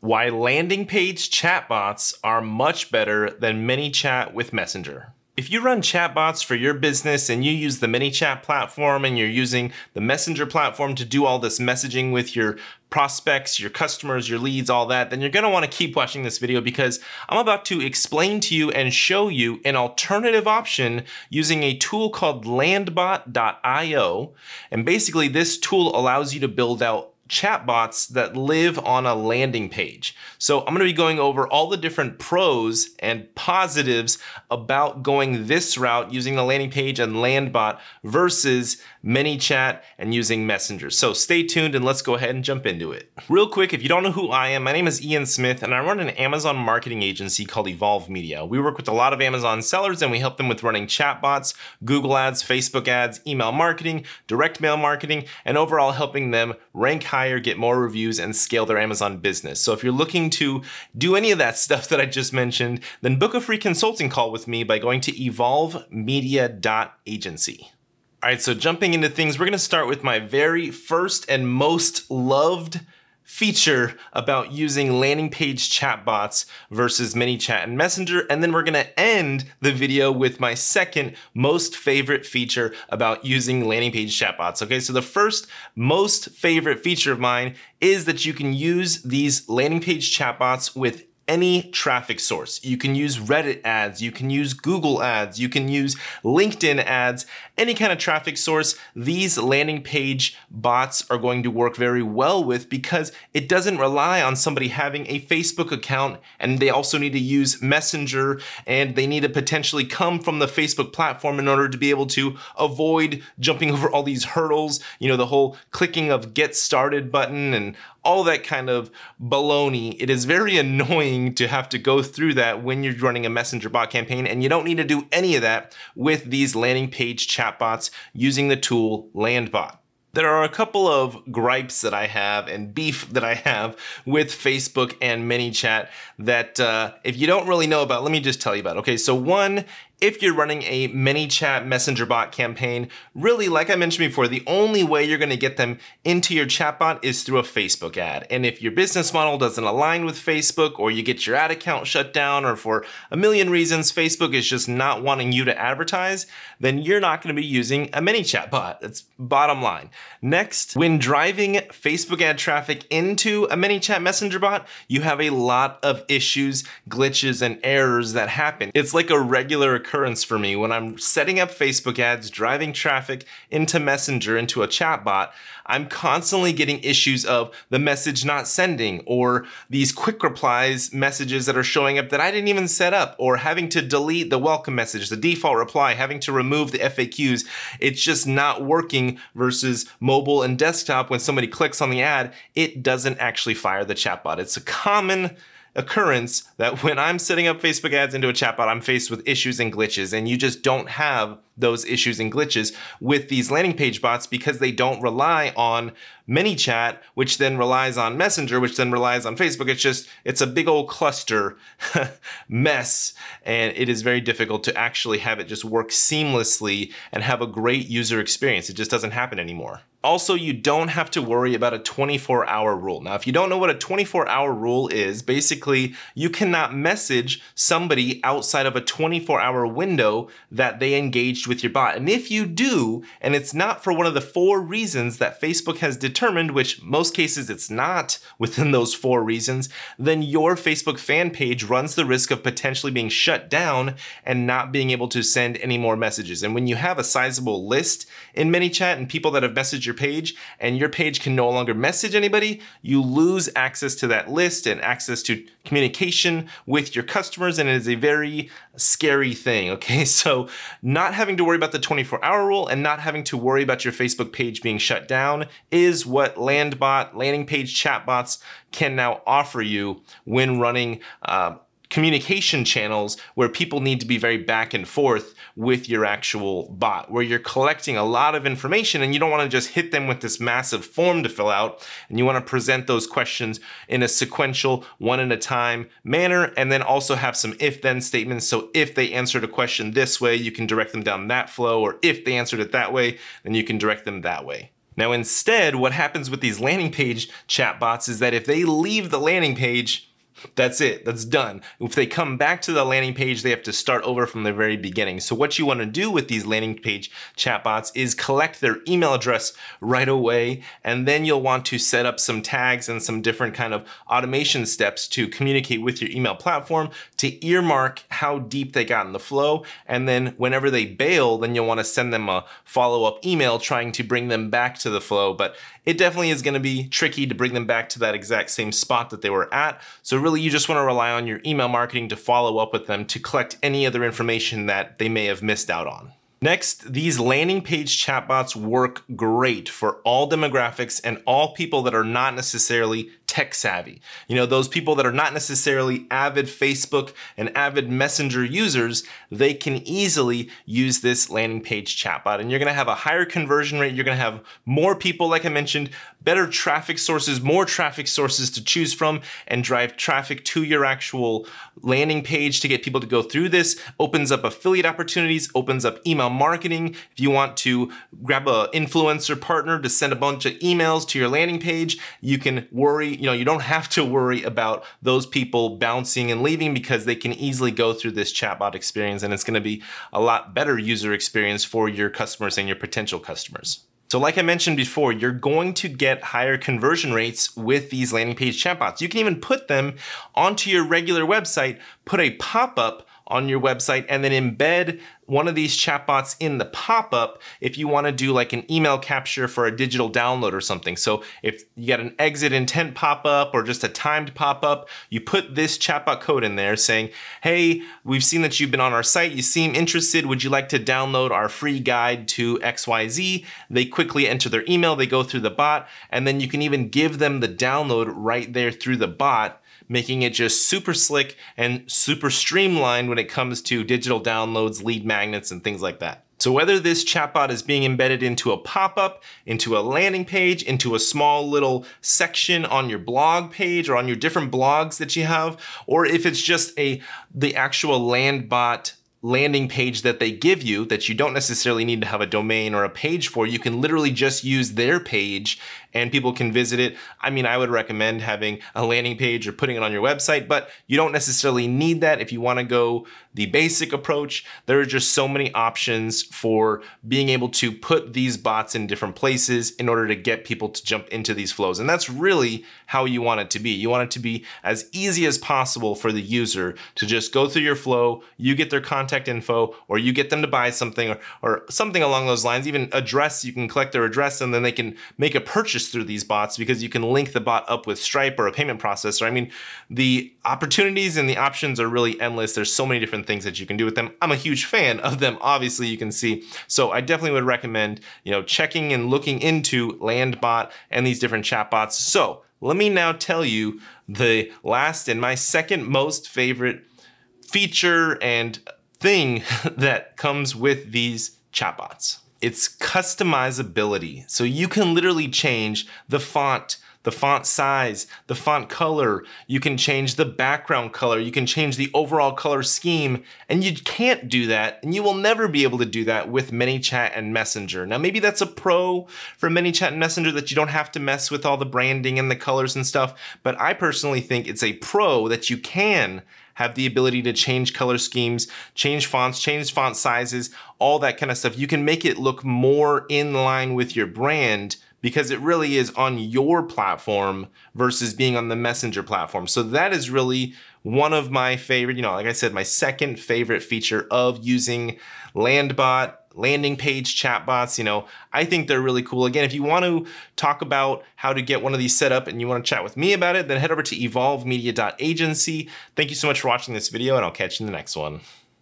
Why landing page chatbots are much better than ManyChat with Messenger. If you run chatbots for your business and you use the ManyChat platform and you're using the Messenger platform to do all this messaging with your prospects, your customers, your leads, all that, then you're gonna wanna keep watching this video because I'm about to explain to you and show you an alternative option using a tool called landbot.io. And basically this tool allows you to build out chatbots that live on a landing page. So I'm going to be going over all the different pros and positives about going this route using the landing page and Landbot versus ManyChat and using Messenger. So stay tuned and let's go ahead and jump into it. Real quick, if you don't know who I am, my name is Ian Smith and I run an Amazon marketing agency called Evolve Media. We work with a lot of Amazon sellers and we help them with running chatbots, Google ads, Facebook ads, email marketing, direct mail marketing, and overall helping them rank high, get more reviews, and scale their Amazon business. So if you're looking to do any of that stuff that I just mentioned, then book a free consulting call with me by going to evolvemedia.agency. All right, so jumping into things, we're gonna start with my very first and most loved feature about using landing page chatbots versus ManyChat and Messenger. And then we're gonna end the video with my second most favorite feature about using landing page chatbots. Okay, so the first most favorite feature of mine is that you can use these landing page chatbots with any traffic source. You can use Reddit ads, you can use Google ads, you can use LinkedIn ads, any kind of traffic source. These landing page bots are going to work very well with because it doesn't rely on somebody having a Facebook account, and they also need to use Messenger and they need to potentially come from the Facebook platform in order to be able to avoid jumping over all these hurdles, you know, the whole clicking of get started button and all that kind of baloney. It is very annoying to have to go through that when you're running a Messenger bot campaign, and you don't need to do any of that with these landing page chatbots using the tool Landbot. There are a couple of gripes that I have and beef that I have with Facebook and ManyChat that if you don't really know about, let me just tell you about. Okay, so one, if you're running a ManyChat Messenger bot campaign, really, like I mentioned before, the only way you're gonna get them into your chatbot is through a Facebook ad. And if your business model doesn't align with Facebook, or you get your ad account shut down, or for a million reasons, Facebook is just not wanting you to advertise, then you're not gonna be using a ManyChat bot. That's bottom line. Next, when driving Facebook ad traffic into a ManyChat Messenger bot, you have a lot of issues, glitches, and errors that happen. It's like a regular occurrence for me when I'm setting up Facebook ads, driving traffic into Messenger, into a chatbot. I'm constantly getting issues of the message not sending, or these quick replies messages that are showing up that I didn't even set up, or having to delete the welcome message, the default reply, having to remove the FAQs. It's just not working versus mobile and desktop. When somebody clicks on the ad, it doesn't actually fire the chatbot. It's a common occurrence that when I'm setting up Facebook ads into a chatbot, I'm faced with issues and glitches, and you just don't have those issues and glitches with these landing page bots because they don't rely on ManyChat, which then relies on Messenger, which then relies on Facebook. It's just, it's a big old cluster mess, and it is very difficult to actually have it just work seamlessly and have a great user experience. It just doesn't happen anymore. Also, you don't have to worry about a 24-hour rule. Now, if you don't know what a 24-hour rule is, basically, you cannot message somebody outside of a 24-hour window that they engaged with your bot. And if you do, and it's not for one of the four reasons that Facebook has determined, which most cases it's not within those four reasons, then your Facebook fan page runs the risk of potentially being shut down and not being able to send any more messages. And when you have a sizable list in ManyChat and people that have messaged your page, and your page can no longer message anybody, you lose access to that list and access to communication with your customers, and it is a very scary thing, okay? So not having to worry about the 24-hour rule and not having to worry about your Facebook page being shut down is what Landbot, landing page chatbots, can now offer you when running communication channels where people need to be very back and forth with your actual bot, where you're collecting a lot of information and you don't want to just hit them with this massive form to fill out, and you want to present those questions in a sequential, one at a time manner, and then also have some if-then statements. So if they answered a question this way, you can direct them down that flow, or if they answered it that way, then you can direct them that way. Now instead, what happens with these landing page chatbots is that if they leave the landing page, that's it, that's done. If they come back to the landing page, they have to start over from the very beginning. So what you want to do with these landing page chatbots is collect their email address right away, and then you'll want to set up some tags and some different kind of automation steps to communicate with your email platform to earmark how deep they got in the flow. And then whenever they bail, then you'll want to send them a follow-up email trying to bring them back to the flow. But it definitely is going to be tricky to bring them back to that exact same spot that they were at. So really, you just want to rely on your email marketing to follow up with them to collect any other information that they may have missed out on. Next, these landing page chatbots work great for all demographics and all people that are not necessarily tech savvy. You know, those people that are not necessarily avid Facebook and avid Messenger users, they can easily use this landing page chatbot. And you're gonna have a higher conversion rate, you're gonna have more people, like I mentioned, better traffic sources, more traffic sources to choose from, and drive traffic to your actual landing page to get people to go through this. Opens up affiliate opportunities, opens up email marketing. If you want to grab an influencer partner to send a bunch of emails to your landing page, you can worry, you know, you don't have to worry about those people bouncing and leaving because they can easily go through this chatbot experience, and it's going to be a lot better user experience for your customers and your potential customers. So like I mentioned before, you're going to get higher conversion rates with these landing page chatbots. You can even put them onto your regular website, put a pop-up on your website, and then embed one of these chatbots in the pop-up if you want to do like an email capture for a digital download or something. So if you got an exit intent pop-up or just a timed pop-up, you put this chatbot code in there saying, hey, we've seen that you've been on our site, you seem interested, would you like to download our free guide to XYZ? They quickly enter their email, they go through the bot, and then you can even give them the download right there through the bot, making it just super slick and super streamlined when it comes to digital downloads, lead magnets, and things like that. So whether this chatbot is being embedded into a pop-up, into a landing page, into a small little section on your blog page or on your different blogs that you have, or if it's just the actual Landbot landing page that they give you that you don't necessarily need to have a domain or a page for, you can literally just use their page and people can visit it. I mean, I would recommend having a landing page or putting it on your website, but you don't necessarily need that. If you want to go the basic approach, there are just so many options for being able to put these bots in different places in order to get people to jump into these flows. And that's really how you want it to be. You want it to be as easy as possible for the user to just go through your flow, you get their contact info, or you get them to buy something or something along those lines, even address, you can collect their address and then they can make a purchase through these bots because you can link the bot up with Stripe or a payment processor. I mean, the opportunities and the options are really endless. There's so many different things that you can do with them. I'm a huge fan of them, obviously, you can see. So I definitely would recommend, you know, checking and looking into Landbot and these different chatbots. So let me now tell you the last and my second most favorite feature and thing that comes with these chatbots. It's customizability. So you can literally change the font size, the font color, you can change the background color, you can change the overall color scheme, and you can't do that, and you will never be able to do that with ManyChat and Messenger. Now, maybe that's a pro for ManyChat and Messenger that you don't have to mess with all the branding and the colors and stuff, but I personally think it's a pro that you can have the ability to change color schemes, change fonts, change font sizes, all that kind of stuff. You can make it look more in line with your brand because it really is on your platform versus being on the Messenger platform. So that is really one of my favorite, you know, like I said, my second favorite feature of using Landbot, landing page chatbots. You know, I think they're really cool. Again, if you want to talk about how to get one of these set up and you want to chat with me about it, then head over to evolvemedia.agency. Thank you so much for watching this video, and I'll catch you in the next one.